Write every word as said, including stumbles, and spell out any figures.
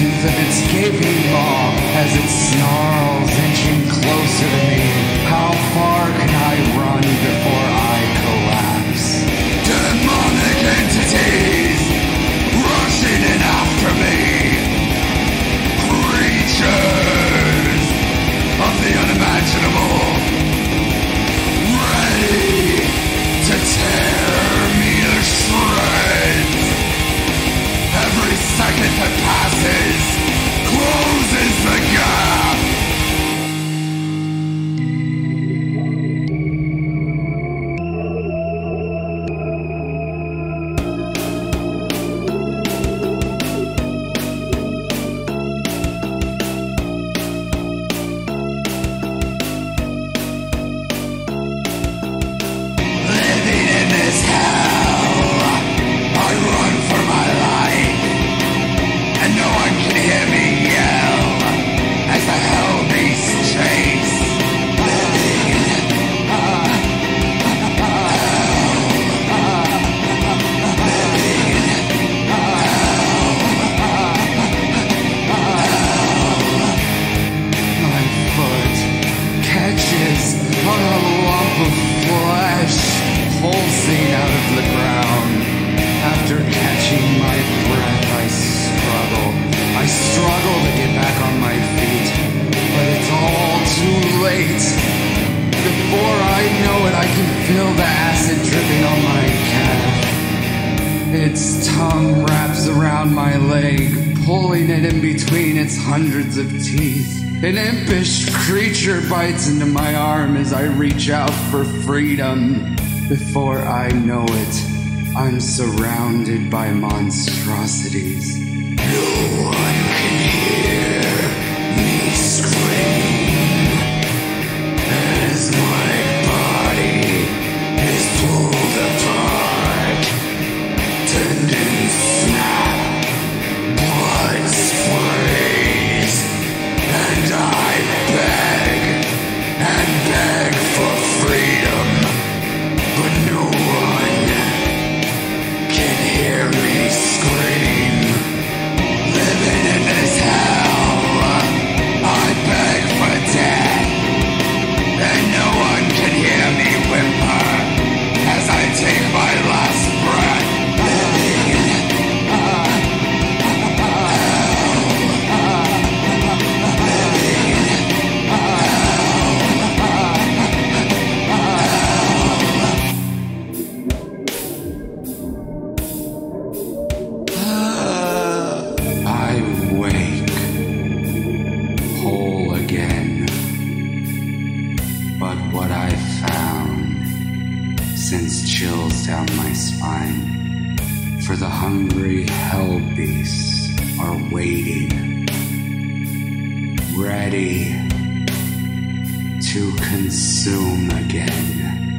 tooth of its gaping maw as it snarls, inching closer to me. How far can I run before I collapse? Demonic entities rushing in after me. Creatures of the unimaginable, ready to tear me to shreds. Every second that passes closes the gap. Living in this hell, I run for my life, and no one can hear me yell as the hell beasts chase. Living in hell, living in hell. My foot catches on a lump of flesh pulsing out of the ground. After catching my breath, I struggle. I struggle to get back on my feet, but it's all too late. Before I know it, I can feel the acid dripping on my calf. Its tongue wraps around my leg, pulling it in between its hundreds of teeth. An impish creature bites into my arm as I reach out for freedom. Before I know it, I'm surrounded by monstrosities. No one can hear me scream as my body is pulled apart. Tendons snap, blood sprays, and I beg and beg for freedom. But no one can hear me scream. Living in this hell, I beg for death, and no one can hear me whimper as I take my last breath. Living in sends chills down my spine, for the hungry hell beasts are waiting, ready to consume again.